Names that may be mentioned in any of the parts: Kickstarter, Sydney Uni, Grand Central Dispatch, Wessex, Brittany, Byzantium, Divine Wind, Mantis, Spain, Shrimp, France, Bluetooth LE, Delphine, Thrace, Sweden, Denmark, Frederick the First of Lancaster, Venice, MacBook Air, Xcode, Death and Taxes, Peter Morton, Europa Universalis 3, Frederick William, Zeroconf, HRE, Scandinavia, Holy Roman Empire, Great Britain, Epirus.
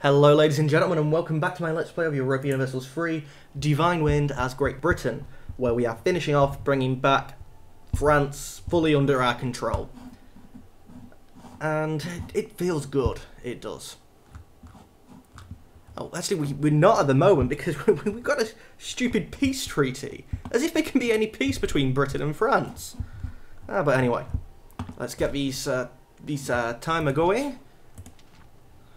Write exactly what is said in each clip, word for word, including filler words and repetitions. Hello ladies and gentlemen, and welcome back to my Let's Play of Europa Universalis three, Divine Wind as Great Britain, where we are finishing off bringing back France fully under our control. And it feels good, it does. Oh, actually we, we're not at the moment because we've got a stupid peace treaty. As if there can be any peace between Britain and France. Ah, but anyway, let's get these, uh, these uh, timer going.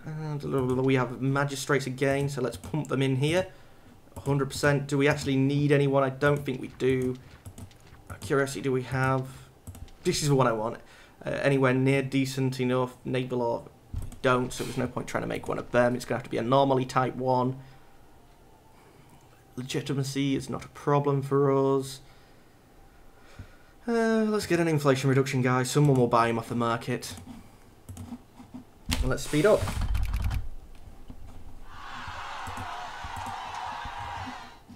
And we have magistrates again, so let's pump them in here. one hundred percent. Do we actually need anyone? I don't think we do. Curiosity, do we have? This is the one I want. Uh, anywhere near decent enough. Naval or don't, so there's no point trying to make one of them. It's going to have to be a normally type one. Legitimacy is not a problem for us. Uh, let's get an inflation reduction guy. Someone will buy him off the market. And let's speed up.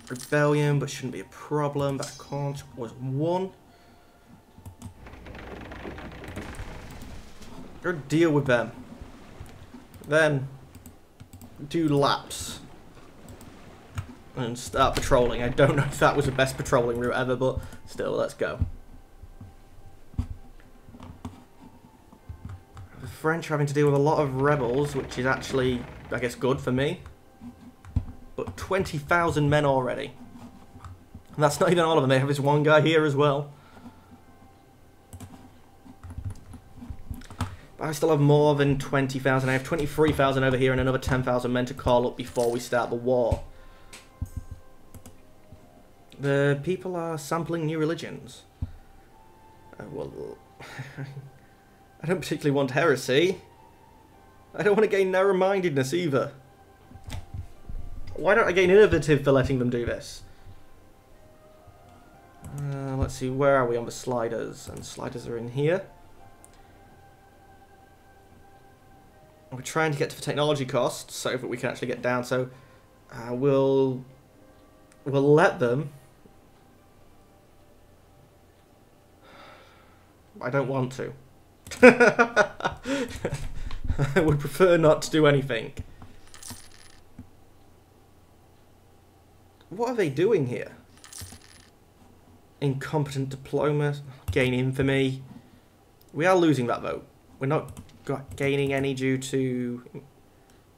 Rebellion, but shouldn't be a problem. That can't was one. Go deal with them. Then do laps and start patrolling. I don't know if that was the best patrolling route ever, but still, let's go. The French are having to deal with a lot of rebels, which is actually, I guess, good for me. But twenty thousand men already. And that's not even all of them. They have this one guy here as well. But I still have more than twenty thousand. I have twenty-three thousand over here and another ten thousand men to call up before we start the war. The people are sampling new religions. Uh, well, I don't particularly want heresy. I don't want to gain narrow-mindedness either. Why don't I get innovative for letting them do this? Uh, let's see, where are we on the sliders? And sliders are in here. We're trying to get to the technology costs so that we can actually get down. So uh, we'll we'll let them. I don't want to. I would prefer not to do anything. What are they doing here? Incompetent diplomat. Gain infamy. We are losing that vote. We're not got gaining any due to...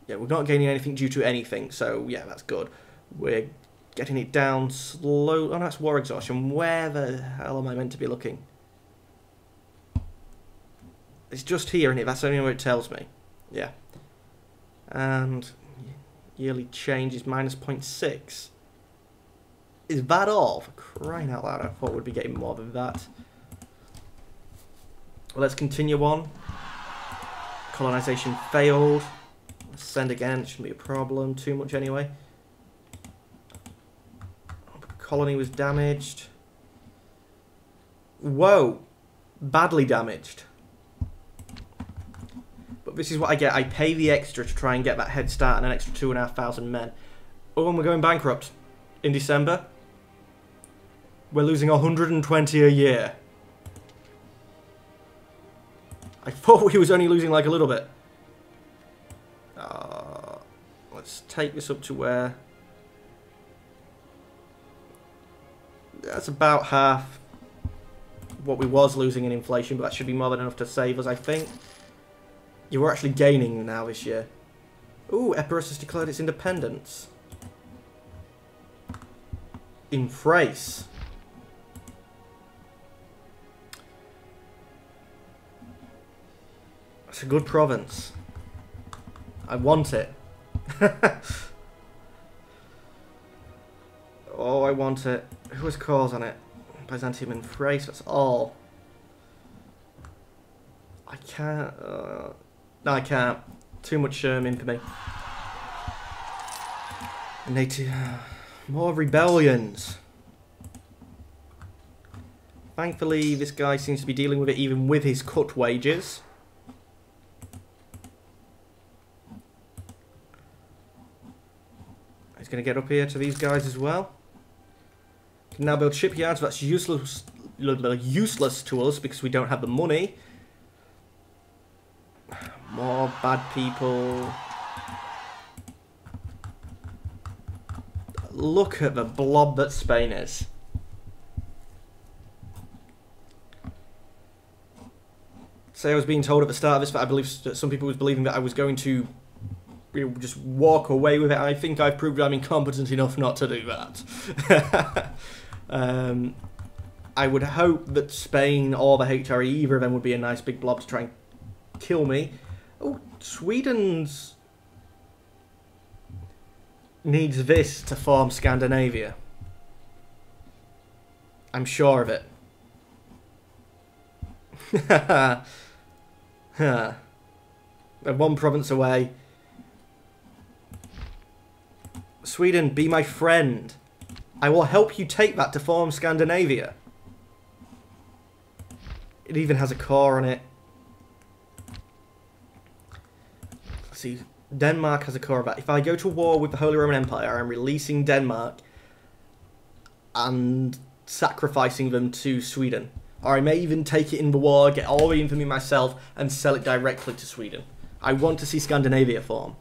Yeah, we're not gaining anything due to anything. So, yeah, that's good. We're getting it down slow. Oh, no, that's war exhaustion. Where the hell am I meant to be looking? It's just here, isn't it? That's the only way it tells me. Yeah. And yearly change is minus zero point six. Is that all? For crying out loud, I thought we'd be getting more than that. Well, let's continue on. Colonization failed. Let's send again, it shouldn't be a problem too much anyway. Colony was damaged. Whoa! Badly damaged. But this is what I get. I pay the extra to try and get that head start and an extra two and a half thousand men. Oh, and we're going bankrupt in December. We're losing one hundred twenty a year. I thought we was only losing like a little bit. Uh, let's take this up to where... That's about half what we was losing in inflation, but that should be more than enough to save us, I think. You were actually gaining now this year. Ooh, Epirus has declared its independence. In Thrace. That's a good province. I want it. Oh, I want it. Who has cause on it? Byzantium and Thrace, that's all. I can't... Uh, no, I can't. Too much um, infamy. And they too... Uh, More rebellions. Thankfully, this guy seems to be dealing with it even with his cut wages. He's going to get up here to these guys as well. Can now build shipyards. That's useless, useless to us because we don't have the money. More bad people. look at the blob that Spain is. Say I was being told at the start of this that I believe some people was believing that I was going to just walk away with it. I think I've proved I'm incompetent enough not to do that. um, I would hope that Spain or the H R E, either of them, would be a nice big blob to try and kill me. Oh, Sweden's needs this to form Scandinavia. I'm sure of it. Ha Huh. They're one province away. Sweden, be my friend. I will help you take that to form Scandinavia. It even has a core on it. Let's see, Denmark has a core of that. If I go to war with the Holy Roman Empire, I'm releasing Denmark and sacrificing them to Sweden. Or I may even take it in the war, get all the infamy myself, and sell it directly to Sweden. I want to see Scandinavia form.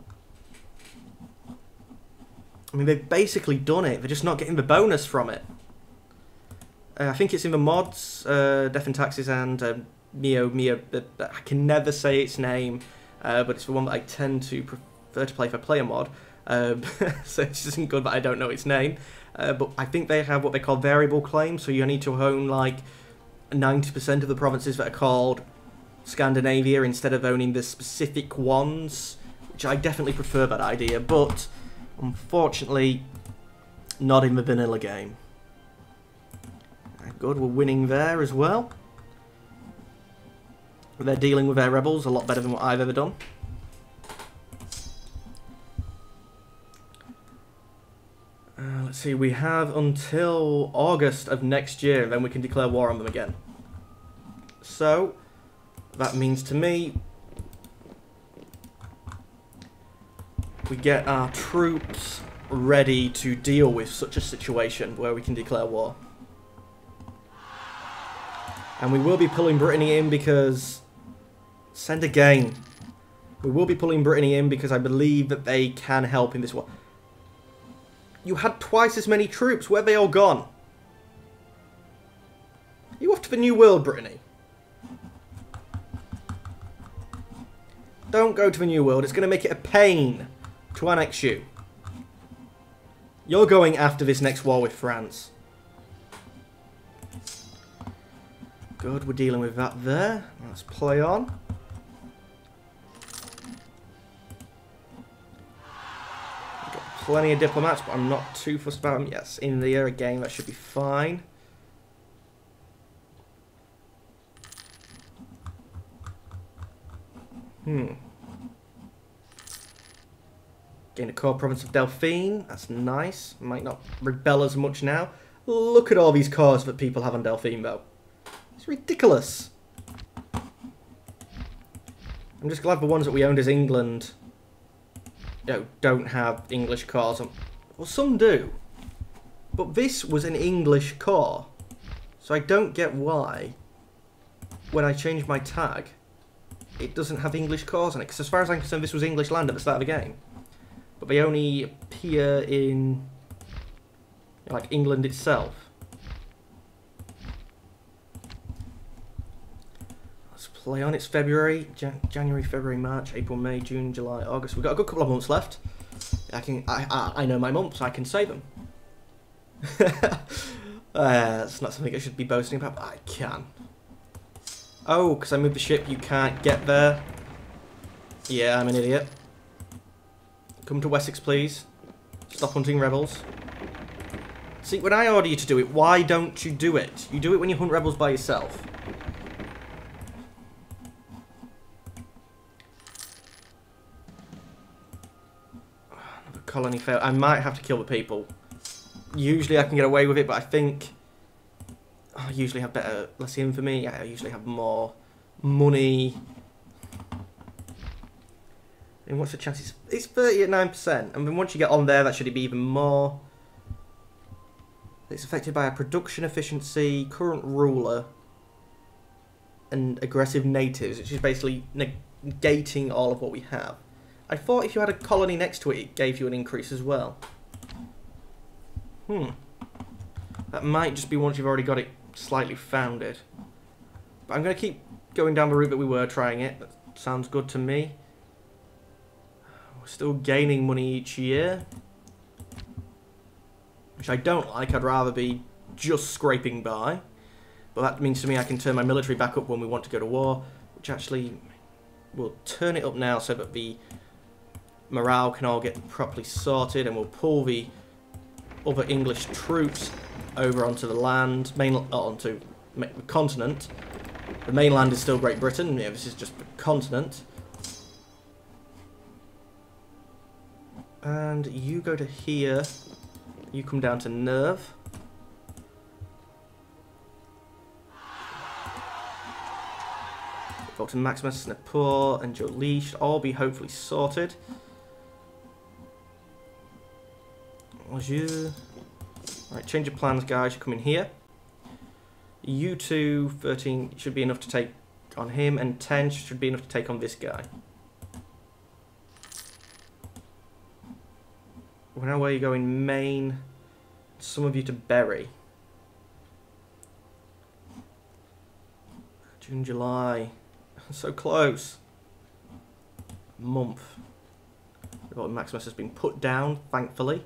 I mean, they've basically done it. They're just not getting the bonus from it. Uh, I think it's in the mods, uh, Death and Taxes, and uh, Mio, Mio, I can never say its name, uh, but it's the one that I tend to prefer to play if I play a mod. Uh, so it isn't good that I don't know its name. Uh, but I think they have what they call variable claims, so you need to own, like, ninety percent of the provinces that are called Scandinavia instead of owning the specific ones, which I definitely prefer that idea, but unfortunately not in the vanilla game. Good, we're winning there as well. They're dealing with their rebels a lot better than what I've ever done. Uh, let's see, we have until August of next year, and then we can declare war on them again. So, that means to me, we get our troops ready to deal with such a situation where we can declare war. And we will be pulling Brittany in because... Send again. We will be pulling Brittany in because I believe that they can help in this war. You had twice as many troops. Where have they all gone? Are you off to the New World, Brittany? Don't go to the New World. It's going to make it a pain to annex you. You're going after this next war with France. Good, we're dealing with that there. Let's play on. Plenty of diplomats, but I'm not too fussed about them. Yes, in the air again, that should be fine. Hmm. Gain a core province of Delphine. That's nice. Might not rebel as much now. Look at all these cores that people have on Delphine, though. It's ridiculous. I'm just glad the ones that we owned as England... No, don't have English cores. Well, some do. But this was an English core. So I don't get why, when I change my tag, it doesn't have English cores on it. Because as far as I'm concerned, this was English land at the start of the game. But they only appear in, like, England itself. Play on. It's February, Jan January, February, March, April, May, June, July, August. We've got a good couple of months left. I can, I, I, I know my months. I can save them. That's uh, not something I should be boasting about, but I can. Oh, because I moved the ship, you can't get there. Yeah, I'm an idiot. Come to Wessex, please. Stop hunting rebels. See, when I order you to do it, why don't you do it? You do it when you hunt rebels by yourself. Colony failed. I might have to kill the people. Usually I can get away with it, but I think I usually have better, less infamy. I usually have more money. And what's the chances? It's thirty-nine percent. And then once you get on there, that should be even more. It's affected by our production efficiency, current ruler, and aggressive natives, which is basically negating all of what we have. I thought if you had a colony next to it, it gave you an increase as well. Hmm. That might just be once you've already got it slightly founded. But I'm going to keep going down the route that we were trying it. That sounds good to me. We're still gaining money each year, which I don't like. I'd rather be just scraping by. But that means to me I can turn my military back up when we want to go to war, which actually we'll turn it up now so that the morale can all get properly sorted, and we'll pull the other English troops over onto the land, main, onto the continent. The mainland is still Great Britain, yeah, this is just the continent. And you go to here, you come down to Nerve. Doctor Maximus, Nepal, and Jolie should all be hopefully sorted. Bonjour. Right, change of plans, guys. You come in here. You two, thirteen, should be enough to take on him, and ten should be enough to take on this guy. We're now where you go in Maine. Some of you to Berry. June, July. So close. Month. Maximus has been put down, thankfully.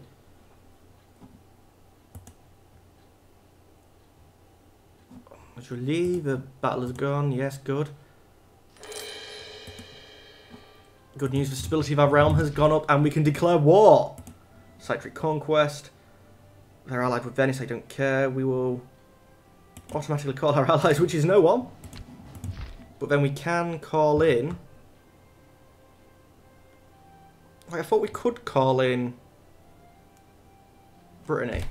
Julie, the battle is gone. Yes, good. Good news, the stability of our realm has gone up and we can declare war. Citric Conquest. They're allied with Venice, I don't care. We will automatically call our allies, which is no one. But then we can call in. I thought we could call in Brittany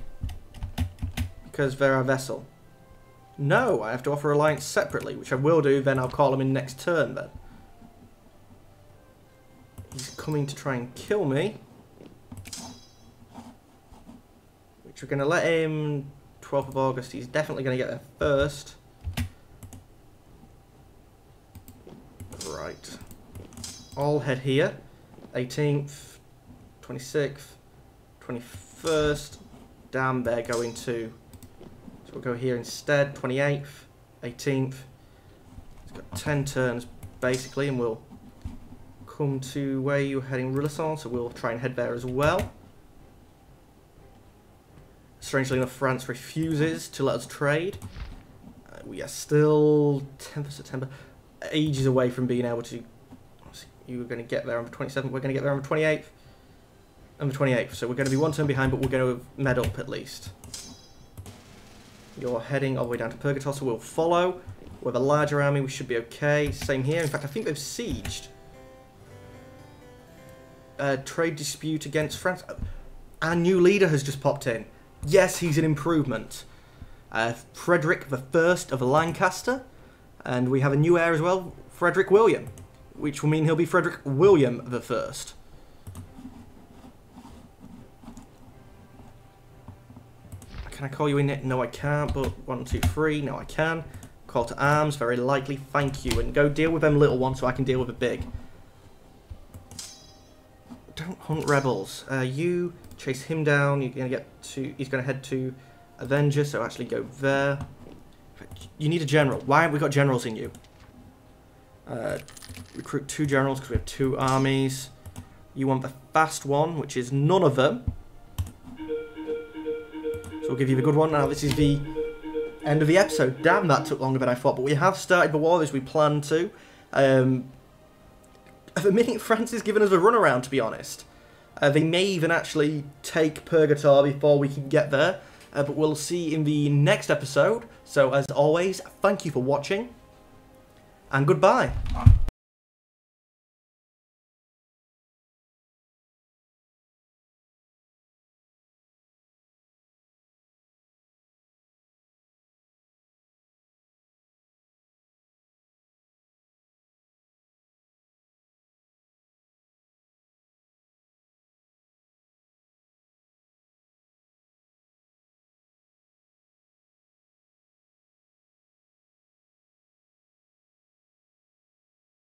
because they're our vessel. No, I have to offer alliance separately, which I will do, then I'll call him in next turn then. He's coming to try and kill me, which we're going to let him. Twelfth of August, he's definitely going to get there first. Right. I'll head here. eighteenth, twenty-sixth, twenty-first. Damn, they're going to. So we'll go here instead. twenty-eighth, eighteenth. It's got ten turns basically, and we'll come to where you're heading, Rillisson. So we'll try and head there as well. Strangely enough, France refuses to let us trade. Uh, we are still tenth of September. Ages away from being able to. You were going to get there on the twenty-seventh, we're going to get there on the twenty-eighth, and the twenty-eighth, so we're going to be one turn behind, but we're going to med up at least. You're heading all the way down to Purgator, so we'll follow. With a larger army, we should be okay. Same here. In fact, I think they've sieged. A trade dispute against France. Our new leader has just popped in. Yes, he's an improvement. Uh, Frederick the First of Lancaster. And we have a new heir as well, Frederick William, which will mean he'll be Frederick William the First. Can I call you in it? No, I can't, but one, two, three, no, I can. Call to arms, very likely, thank you. And go deal with them little ones so I can deal with the big. Don't hunt rebels. Uh, you chase him down, you're going to get to, he's going to head to Avenger, so actually go there. You need a general. Why haven't we got generals in you? Uh, recruit two generals because we have two armies. You want the fast one, which is none of them. So we'll give you the good one. Now this is the end of the episode. Damn, that took longer than I thought. But we have started the war as we planned to. Um, at the minute, France has given us a runaround, to be honest. Uh, they may even actually take Purgatory before we can get there. Uh, but we'll see in the next episode. So as always, thank you for watching, and goodbye.